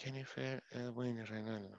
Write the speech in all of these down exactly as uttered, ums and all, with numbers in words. Jennifer Edwin Reynaldo.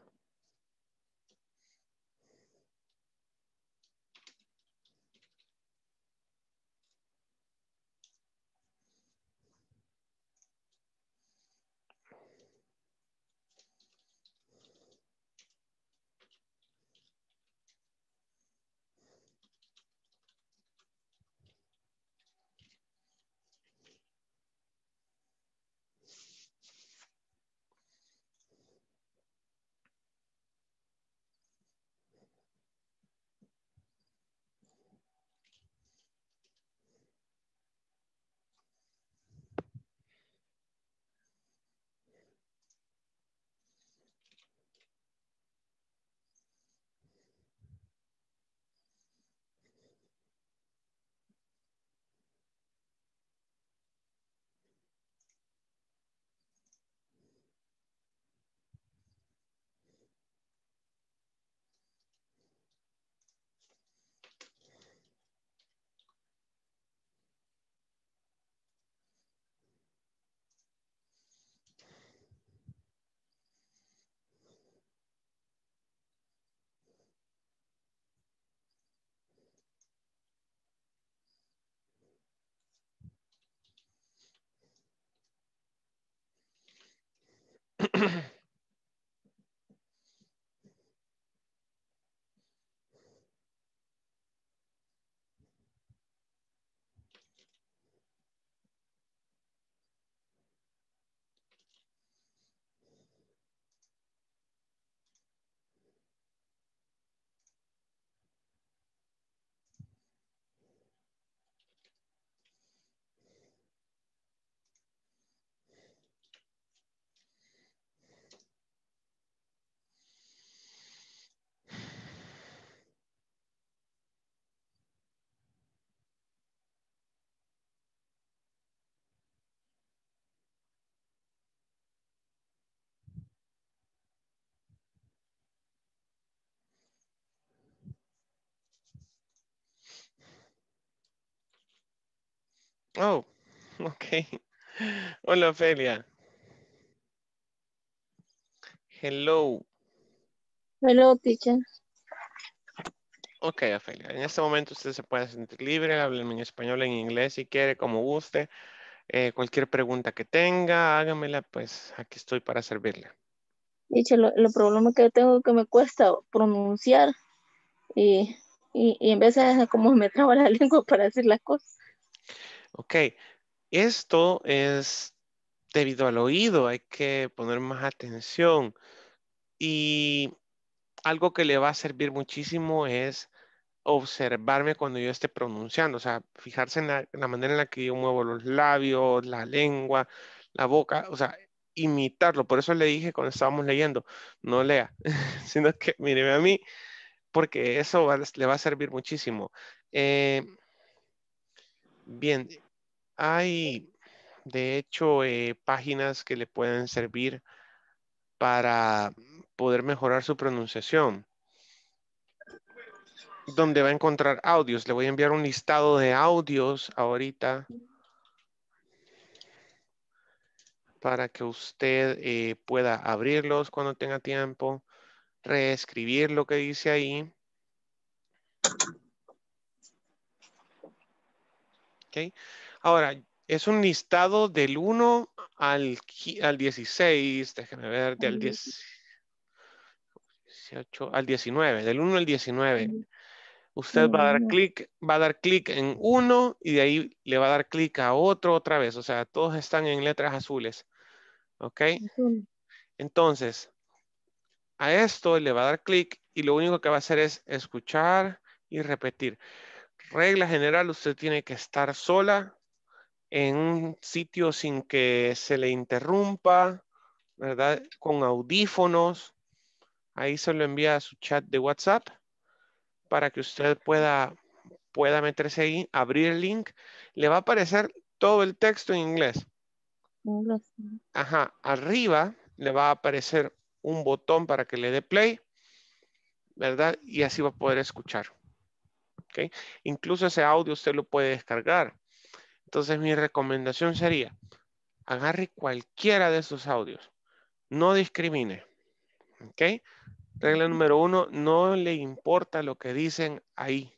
Oh, ok. Hola, Ofelia. Hello. Hello, teacher. Ok, Ofelia. En este momento usted se puede sentir libre. Hábleme en español, en inglés, si quiere, como guste. Eh, cualquier pregunta que tenga, hágamela, pues aquí estoy para servirle. Teacher, lo, lo problema que tengo es que me cuesta pronunciar. Y, y, y en veces es como me traba la lengua para decir las cosas. Ok, esto es debido al oído, hay que poner más atención y algo que le va a servir muchísimo es observarme cuando yo esté pronunciando, o sea, fijarse en la, en la manera en la que yo muevo los labios, la lengua, la boca, o sea, imitarlo. Por eso le dije cuando estábamos leyendo, no lea, sino que míreme a mí, porque eso va, le va a servir muchísimo. Eh, Bien, hay de hecho eh, páginas que le pueden servir para poder mejorar su pronunciación, donde va a encontrar audios. Le voy a enviar un listado de audios ahorita para que usted eh, pueda abrirlos cuando tenga tiempo, reescribir lo que dice ahí. Okay. Ahora, es un listado del uno al, al dieciséis, déjeme ver, del dieciocho al diecinueve, del uno al diecinueve. Usted va a dar clic, va a dar clic en uno y de ahí le va a dar clic a otro otra vez. O sea, todos están en letras azules. ¿Ok? Entonces, a esto le va a dar clic y lo único que va a hacer es escuchar y repetir. Regla general, usted tiene que estar sola en un sitio sin que se le interrumpa, ¿verdad? Con audífonos. Ahí se lo envía a su chat de WhatsApp para que usted pueda, pueda meterse ahí, abrir el link. Le va a aparecer todo el texto en inglés. Ajá, arriba le va a aparecer un botón para que le dé play, ¿verdad? Y así va a poder escuchar. Okay. Incluso ese audio usted lo puede descargar. Entonces mi recomendación sería, agarre cualquiera de esos audios, No discrimine. ¿Ok? Regla número uno, no le importa lo que dicen ahí,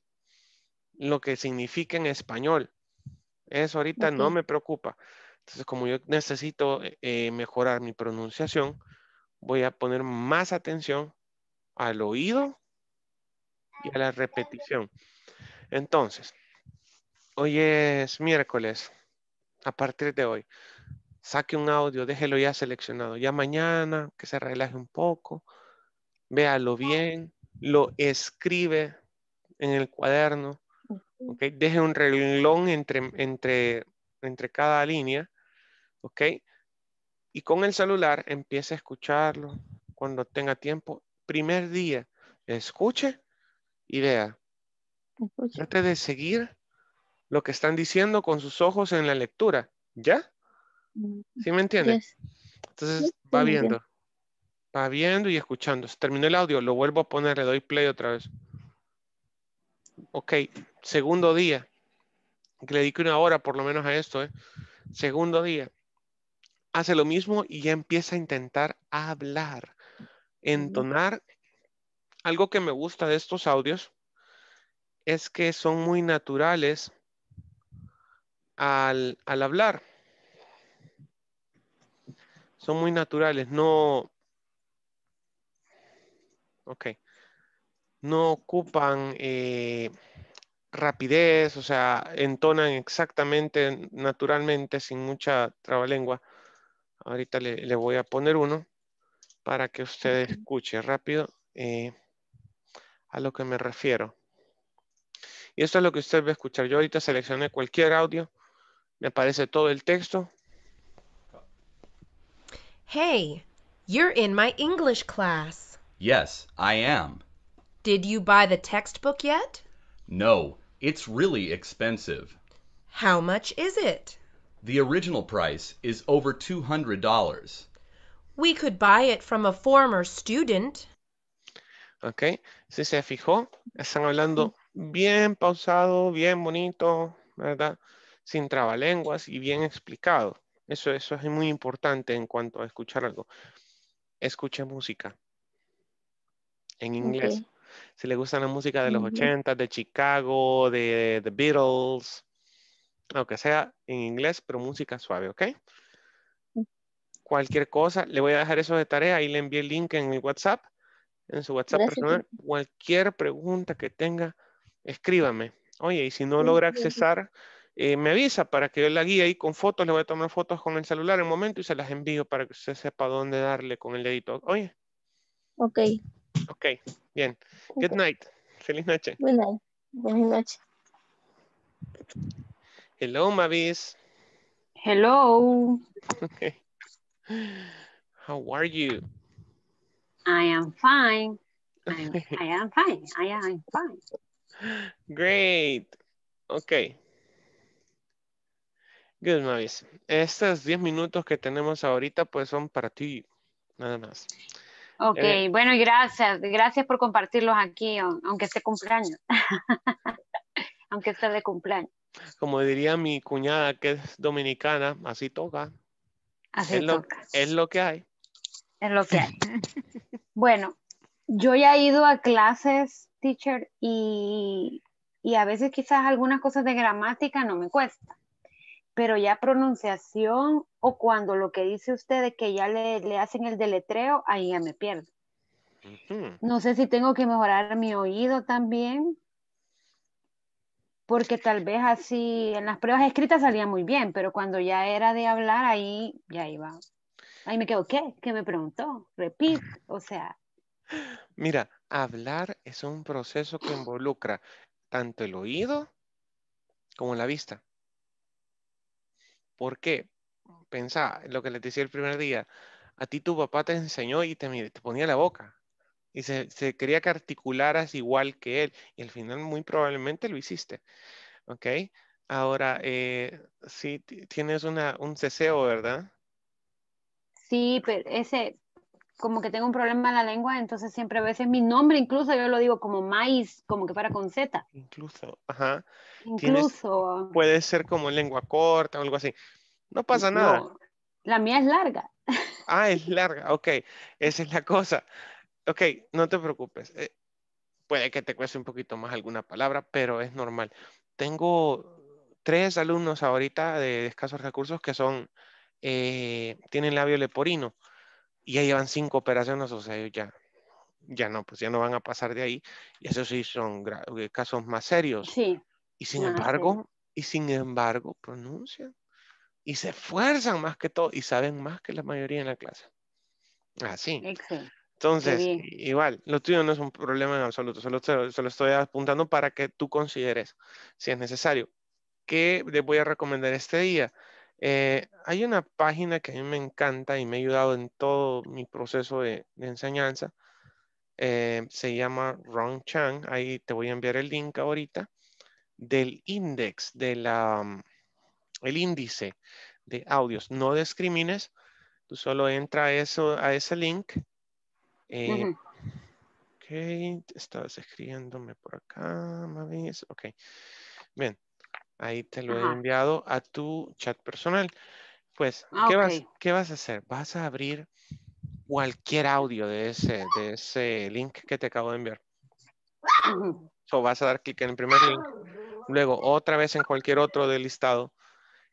lo que significa en español. Eso ahorita no me preocupa. Entonces, como yo necesito eh, mejorar mi pronunciación, voy a poner más atención al oído y a la repetición. Entonces, hoy es miércoles. A partir de hoy, saque un audio, déjelo ya seleccionado. Ya mañana, que se relaje un poco, véalo bien, lo escribe en el cuaderno. Okay, deje un renglón entre, entre, entre cada línea, ok, y con el celular empiece a escucharlo cuando tenga tiempo. Primer día, escuche y vea. Trate de seguir lo que están diciendo con sus ojos en la lectura, ¿ya? ¿Sí me entiendes? Entonces va viendo, va viendo y escuchando. Se terminó el audio, lo vuelvo a poner, le doy play otra vez. Ok, segundo día, que le dedique una hora por lo menos a esto, ¿eh? Segundo día, hace lo mismo y ya empieza a intentar hablar, entonar. Algo que me gusta de estos audios es que son muy naturales al, al hablar. Son muy naturales, no... Ok. No ocupan eh, rapidez, o sea, entonan exactamente, naturalmente, sin mucha trabalengua. Ahorita le, le voy a poner uno para que usted escuche rápido eh, a lo que me refiero. Y esto es lo que usted va a escuchar. Yo ahorita seleccioné cualquier audio, me aparece todo el texto. Hey, you're in my English class. Yes, I am. Did you buy the textbook yet? No, it's really expensive. How much is it? The original price is over two hundred dollars. We could buy it from a former student. Ok, si se fijó, están hablando bien pausado, bien bonito, ¿verdad? Sin trabalenguas y bien explicado. Eso, eso es muy importante en cuanto a escuchar algo. Escuche música en inglés. Okay. Si le gusta la música de los ochenta, de Chicago, de The Beatles, aunque sea en inglés, pero música suave, ¿ok? Cualquier cosa, le voy a dejar eso de tarea, ahí le envié el link en el WhatsApp, en su WhatsApp Gracias. personal. Cualquier pregunta que tenga, escríbame. Oye, y si no logra accesar, eh, me avisa para que yo la guíe ahí con fotos, le voy a tomar fotos con el celular en un momento y se las envío para que usted sepa dónde darle con el dedito. Oye. Ok. Ok, bien. Good night. Feliz noche. Good night. Buenas noches. Hello, Mavis. Hello. Okay. How are you? I am fine. I'm, I am fine. I am fine. Great. Ok. Good, Mavis. Estos diez minutos que tenemos ahorita pues son para ti. Nada más. Ok, eh, bueno, y gracias. Gracias por compartirlos aquí, aunque esté cumpleaños. Aunque esté de cumpleaños. Como diría mi cuñada que es dominicana, así toca. Así es toca. Lo, es lo que hay. Es lo que hay. Bueno, yo ya he ido a clases, teacher, y, y a veces quizás algunas cosas de gramática no me cuesta. Pero ya pronunciación o cuando lo que dice usted de que ya le, le hacen el deletreo, ahí ya me pierdo. Uh-huh. No sé si tengo que mejorar mi oído también, porque tal vez así en las pruebas escritas salía muy bien, pero cuando ya era de hablar, ahí ya iba. Ahí me quedo, ¿qué? ¿Qué me preguntó? Repite, o sea. Mira, hablar es un proceso que involucra tanto el oído como la vista. ¿Por qué? Pensá, lo que les decía el primer día, a ti tu papá te enseñó y te, te ponía la boca. Y se, se quería que articularas igual que él. Y al final muy probablemente lo hiciste. ¿Ok? Ahora, eh, sí tienes una, un ceseo, ¿verdad? Sí, pero ese, como que tengo un problema en la lengua, entonces siempre a veces mi nombre, incluso yo lo digo como maíz, como que para con Z. Incluso, ajá. Incluso. Tienes, puede ser como lengua corta o algo así. No pasa nada. No, La mía es larga. Ah, es larga, ok. Esa es la cosa. Ok, no te preocupes. Eh, puede que te cueste un poquito más alguna palabra, pero es normal. Tengo tres alumnos ahorita de escasos recursos que son, eh, tienen labio leporino y ya llevan cinco operaciones, o sea, ya, ya no, pues ya no van a pasar de ahí. Y eso sí son casos más serios. Sí. Y sin embargo, sí. y sin embargo, pronuncian y se esfuerzan más que todo y saben más que la mayoría en la clase. Así. Excelente. Entonces, igual, lo tuyo no es un problema en absoluto, solo, solo estoy apuntando para que tú consideres, si es necesario. ¿Qué les voy a recomendar este día? Eh, hay una página que a mí me encanta y me ha ayudado en todo mi proceso de, de enseñanza. Eh, se llama Ron Chang, ahí te voy a enviar el link ahorita, del index, de la, el índice de audios. No discrimines, tú solo entra a, eso, a ese link. Eh, uh-huh. Ok, estabas escribiéndome por acá, mamis. Ok, bien, ahí te lo uh-huh. he enviado a tu chat personal. Pues, ah, ¿qué, okay. vas, ¿qué vas a hacer? Vas a abrir cualquier audio de ese, de ese link que te acabo de enviar. Uh-huh. So, vas a dar clic en el primer link, luego otra vez en cualquier otro del listado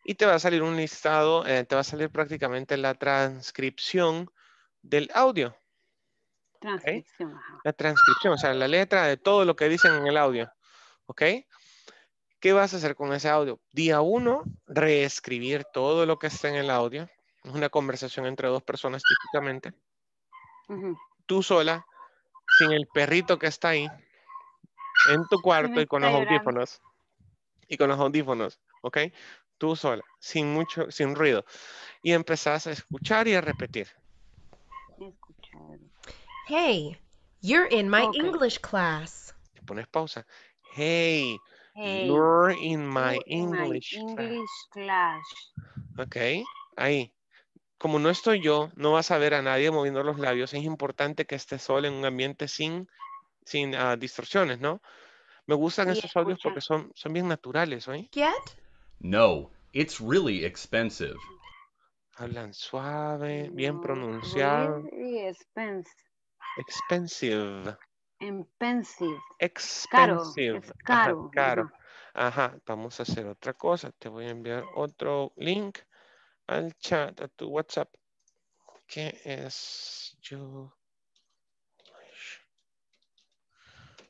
y te va a salir un listado, eh, te va a salir prácticamente la transcripción del audio. Transcripción. Okay. La transcripción, o sea, la letra de todo lo que dicen en el audio. ¿Ok? ¿Qué vas a hacer con ese audio? Día uno, reescribir todo lo que está en el audio. Es una conversación entre dos personas típicamente. Uh-huh. Tú sola, sin el perrito que está ahí, en tu cuarto y con los audífonos. Y con los audífonos, ¿ok? Tú sola, sin mucho, sin ruido. Y empezás a escuchar y a repetir. Hey, you're in my okay. English class. Te pones pausa. Hey, hey you're in my English, my English class. class. Ok, ahí. Como no estoy yo, no vas a ver a nadie moviendo los labios. Es importante que estés solo en un ambiente sin, sin uh, distorsiones, ¿no? Me gustan sí, esos audios porque son, son bien naturales, ¿oí? Get? No, it's really expensive. Hablan suave, bien pronunciado. Really expensive. Expensive. Expensive. Expensive. Caro. Caro. Ajá, caro. Ajá, vamos a hacer otra cosa. Te voy a enviar otro link al chat, a tu WhatsApp. ¿Qué es? Yo...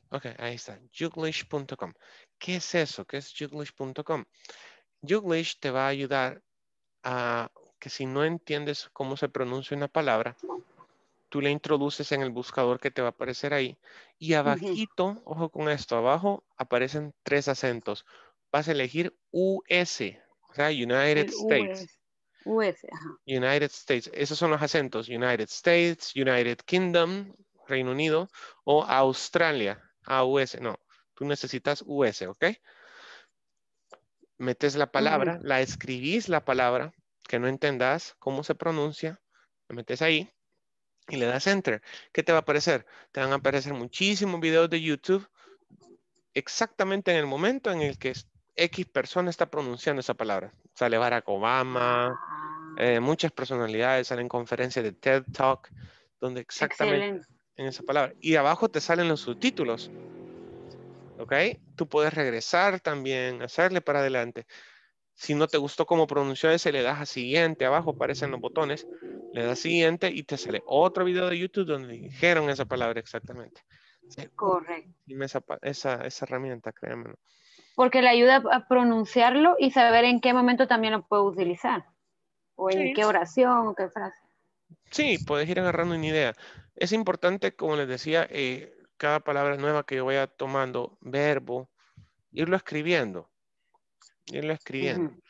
Ok, ahí está. Youglish punto com. ¿Qué es eso? ¿Qué es Youglish punto com? Youglish te va a ayudar a que si no entiendes cómo se pronuncia una palabra... Tú le introduces en el buscador que te va a aparecer ahí. Y abajito, uh-huh. ojo con esto, abajo aparecen tres acentos. Vas a elegir U S, o sea, United el States. U S, ajá. United States, esos son los acentos. United States, United Kingdom, Reino Unido, o Australia, A U S. No, tú necesitas U S, ¿ok? Metes la palabra, uh-huh. la escribís la palabra, que no entendás cómo se pronuncia, la metes ahí. Y le das Enter. ¿Qué te va a aparecer? Te van a aparecer muchísimos videos de YouTube exactamente en el momento en el que X persona está pronunciando esa palabra. Sale Barack Obama, eh, muchas personalidades, salen conferencias de TED Talk, donde exactamente Excelente. en esa palabra. Y abajo te salen los subtítulos. ¿Ok? Tú puedes regresar también, hacerle para adelante. Si no te gustó cómo pronunció ese, le das a siguiente, abajo aparecen los botones, le das siguiente y te sale otro video de YouTube donde dijeron esa palabra exactamente. Correcto. Dime esa, esa, esa herramienta, créanme. Porque le ayuda a pronunciarlo y saber en qué momento también lo puedo utilizar. O en sí. qué oración, o qué frase. Sí, puedes ir agarrando una idea. Es importante, como les decía, eh, cada palabra nueva que yo vaya tomando, verbo, irlo escribiendo. Irlo escribiendo. Uh-huh.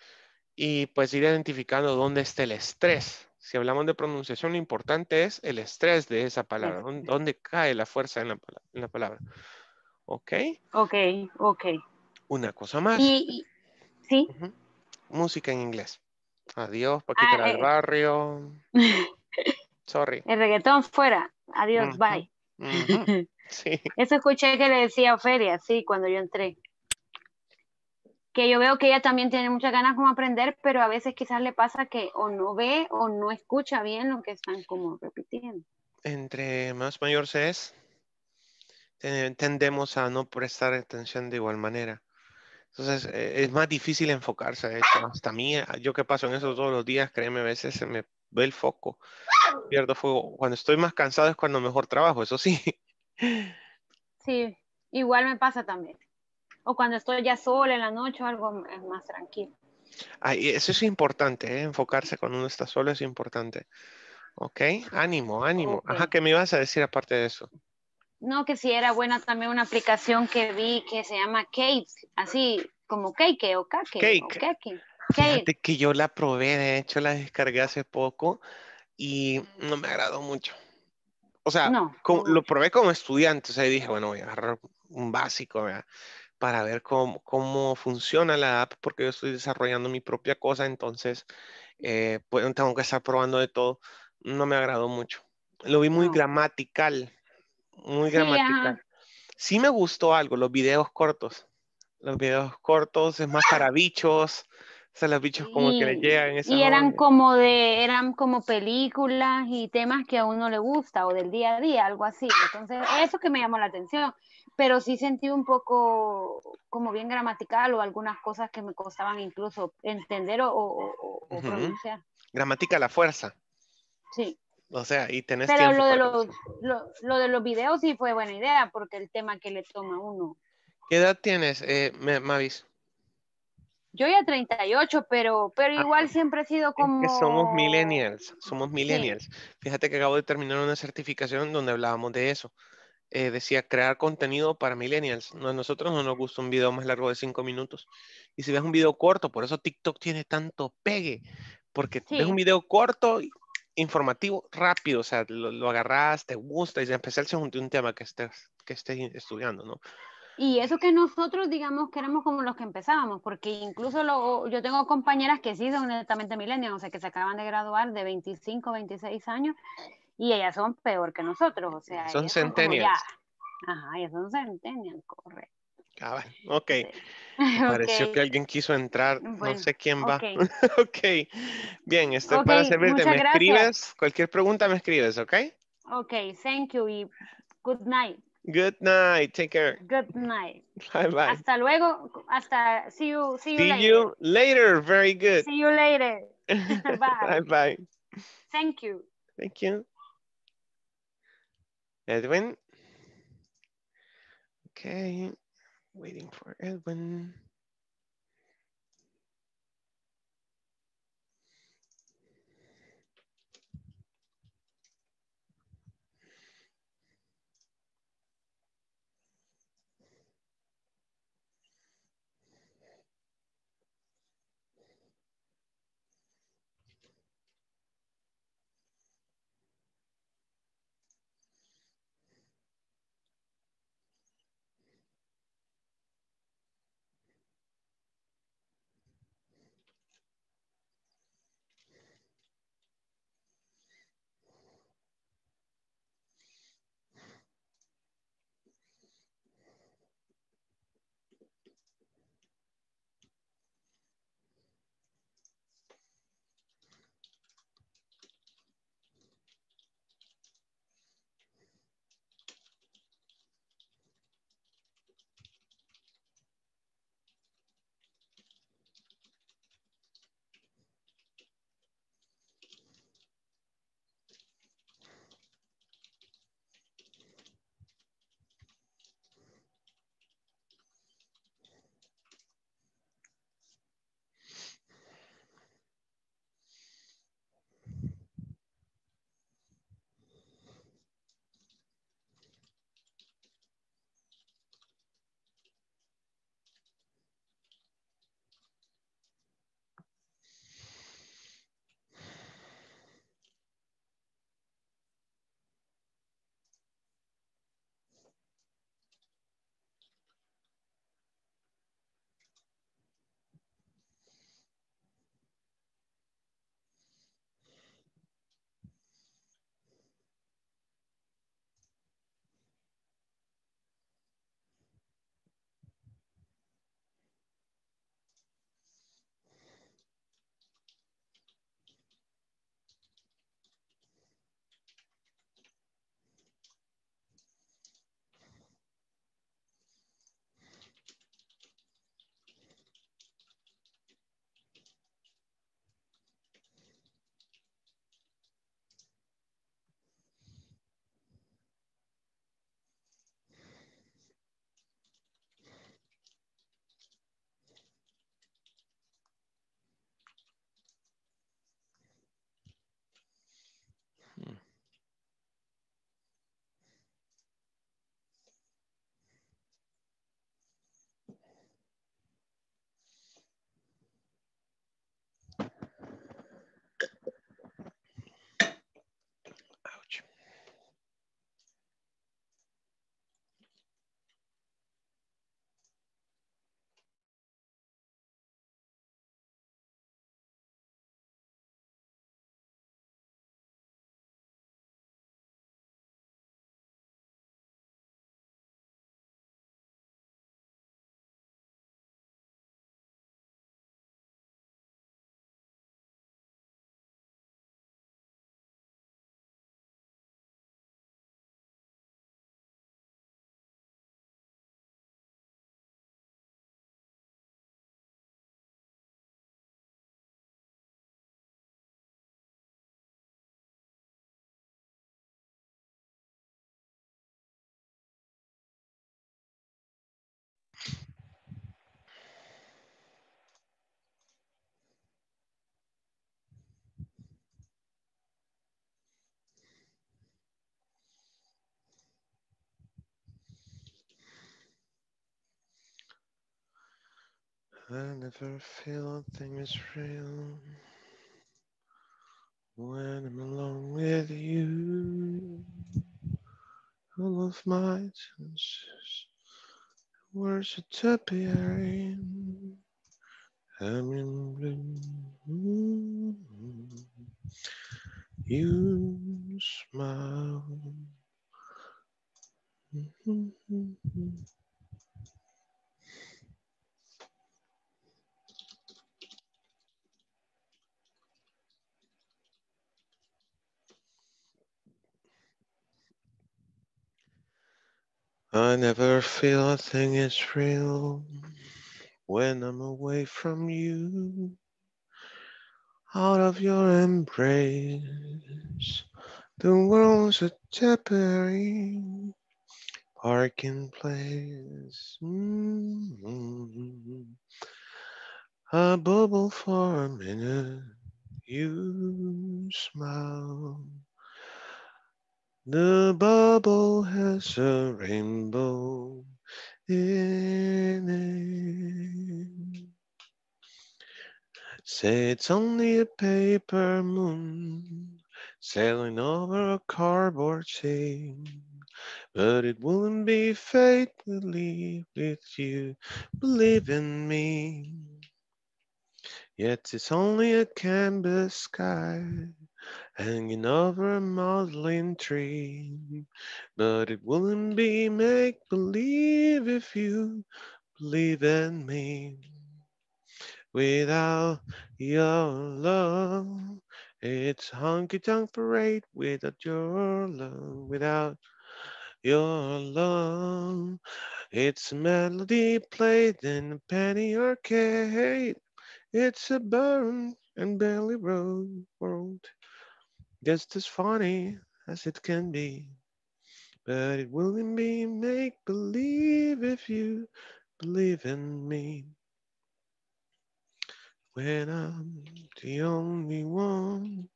Y pues ir identificando dónde está el estrés. Si hablamos de pronunciación, lo importante es el estrés de esa palabra. Uh-huh. Dónde cae la fuerza en la, en la palabra. ¿Ok? Ok, ok. Una cosa más. Y, y, ¿sí? Uh-huh. Música en inglés. Adiós, Paquita ah, del eh, barrio. Sorry. El reggaetón fuera. Adiós, uh-huh. bye. Uh-huh. Sí. Eso escuché que le decía Ofelia, sí, cuando yo entré. que yo veo que ella también tiene muchas ganas como aprender, pero a veces quizás le pasa que o no ve o no escucha bien lo que están como repitiendo. Entre más mayor se es, tendemos a no prestar atención de igual manera. Entonces es más difícil enfocarse a esto. Hasta a mí, yo que paso en eso todos los días, créeme, a veces se me ve el foco. Pierdo fuego. Cuando estoy más cansado es cuando mejor trabajo, eso sí. Sí, igual me pasa también. O cuando estoy ya sola en la noche o algo, es más tranquilo. Ah, eso es importante, ¿eh? Enfocarse cuando uno está solo es importante. Ok, ánimo, ánimo. Okay. Ajá, ¿qué me ibas a decir aparte de eso? No, que sí era buena también una aplicación que vi que se llama Cake, así como Cake o Cake. Cake. O Cake. Fíjate que yo la probé, de hecho la descargué hace poco y no me agradó mucho. O sea, no, como, no. Lo probé como estudiante, o sea, dije, bueno, voy a agarrar un básico, ¿verdad? Para ver cómo, cómo funciona la app, porque yo estoy desarrollando mi propia cosa, entonces eh, pues, tengo que estar probando de todo. No me agradó mucho. Lo vi muy no. gramatical, muy sí, gramatical. Ajá. Sí me gustó algo, los videos cortos. Los videos cortos es más para bichos, o sea, los bichos como y, que les llegan. Esa y eran como, de, eran como películas y temas que a uno le gusta, o del día a día, algo así. Entonces, eso que me llamó la atención. Pero sí sentí un poco como bien gramatical o algunas cosas que me costaban incluso entender o, o, o, o pronunciar. Uh-huh. Gramática a la fuerza. Sí. O sea, y tenés Pero tiempo. Pero lo, lo, lo de los videos sí fue buena idea, porque el tema que le toma uno. ¿Qué edad tienes, eh, Mavis? Yo ya treinta y ocho, pero, pero igual ah, siempre he sido como... Es que somos millennials, somos millennials. Sí. Fíjate que acabo de terminar una certificación donde hablábamos de eso. Eh, decía crear contenido para millennials. No, a nosotros no nos gusta un video más largo de cinco minutos. Y si ves un video corto, por eso TikTok tiene tanto pegue, porque sí. ves un video corto, informativo, rápido, o sea, lo, lo agarras, te gusta, y en especial si es un, un tema que estés, que estés estudiando, ¿no? Y eso que nosotros, digamos, que éramos como los que empezábamos, porque incluso lo, yo tengo compañeras que sí son netamente millennials, o sea, que se acaban de graduar de veinticinco, veintiséis años, y ellas son peor que nosotros, o sea... Son centennials. Ya... Ajá, ellas son centennials, correcto. Ah, vale. Ok. Sí. Me pareció okay. que alguien quiso entrar, bueno, no sé quién va. Ok. okay. Bien, estoy okay, para servirte. Me gracias. escribes, cualquier pregunta me escribes, ¿ok? Ok, thank you y good night. Good night, take care. Good night. Bye bye. Hasta luego, hasta, see you, see you see later. See you later, very good. See you later. Bye. Bye bye. Thank you. Thank you. Edwin. Okay, waiting for Edwin. I never feel a thing is real when I'm alone with you. All of my chances were so appearing. I'm in bloom. You smile. I never feel a thing is real when I'm away from you. Out of your embrace, the world's a tapering parking place. Mm-hmm. I bubble for a minute, you smile. The bubble has a rainbow in it. Say it's only a paper moon sailing over a cardboard sea, but it wouldn't be fate to leave with you. Believe in me. Yet it's only a canvas sky hanging over a modeling tree, but it wouldn't be make-believe if you believe in me. Without your love, it's honky-tonk parade. Without your love, without your love, it's a melody played in a penny arcade. It's a barn and belly road world, just as funny as it can be, but it wouldn't be make-believe if you believe in me. When I'm the only one,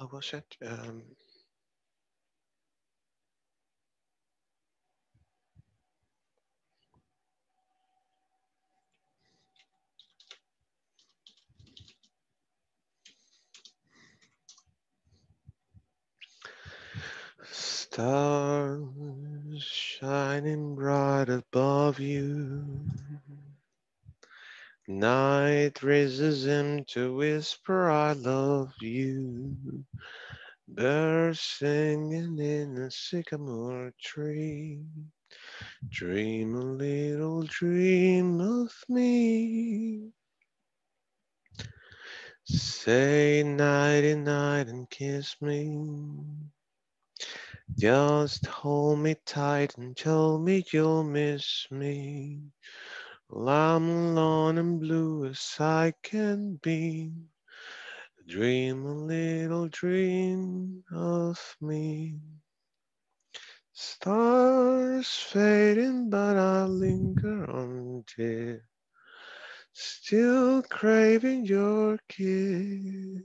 I was at um, stars shining bright above you. Night raises him to whisper, I love you. Birds singing in a sycamore tree. Dream a little dream of me. Say nighty night and kiss me. Just hold me tight and tell me you'll miss me. Well, I'm alone and blue as I can be. Dream a little dream of me. Stars fading, but I linger on, dear. Still craving your kiss.